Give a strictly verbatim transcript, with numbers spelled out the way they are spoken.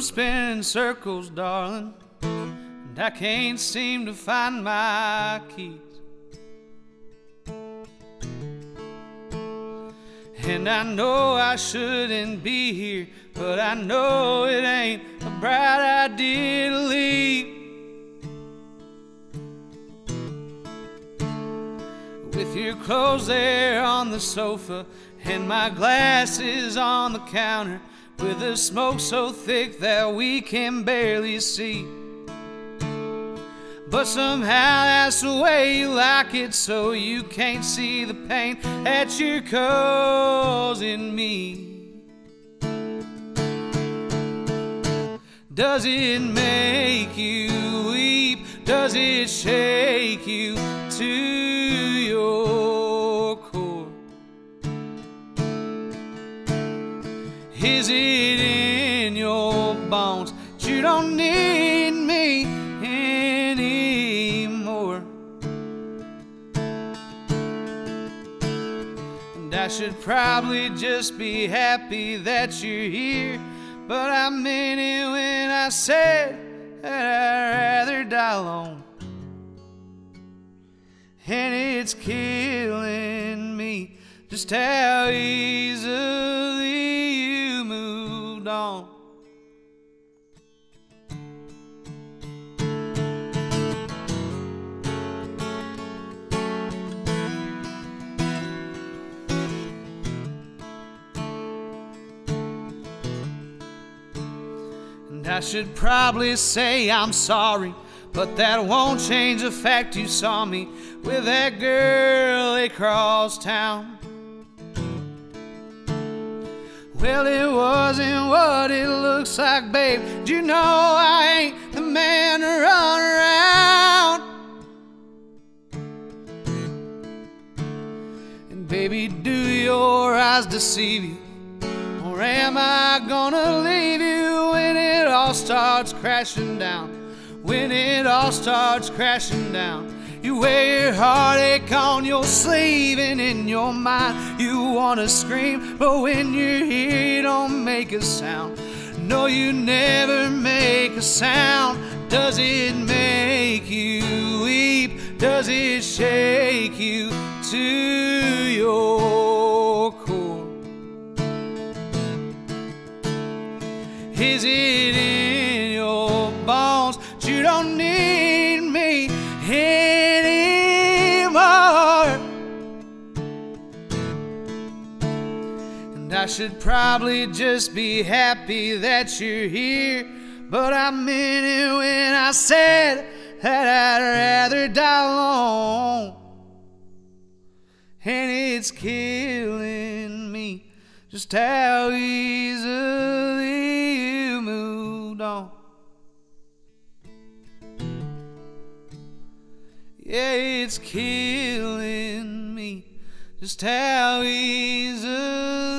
I'm spinning circles, darling, and I can't seem to find my keys. And I know I shouldn't be here, but I know it ain't a bright idea to leave. With your clothes there on the sofa and my glasses on the counter, with the smoke so thick that we can barely see. But somehow that's the way you like it, so you can't see the pain that you're causing me. Does it make you weep? Does it shake you to your core? Is it in your bones that you don't need me anymore? And I should probably just be happy that you're here, but I meant it when I said that I'd rather die alone. And it's killing me just how easily you moved on. And I should probably say I'm sorry, but that won't change the fact you saw me with that girl across town. Well, it wasn't what it looks like, babe. Do you know I ain't the man to run around? And baby, do your eyes deceive you, or am I gonna leave you when it all starts crashing down? When it all starts crashing down, you wear your heartache on your sleeve, and in your mind you wanna scream, but when you're here you don't make a sound. No, you never make a sound. Does it make you weep? Does it shake you to your core? Is it in your bones that you don't need me anymore? And I should probably just be happy that you're here, but I meant it when I said that I'd rather die alone. And it's killing me just how easily you moved on. Yeah, it's killing me just how easily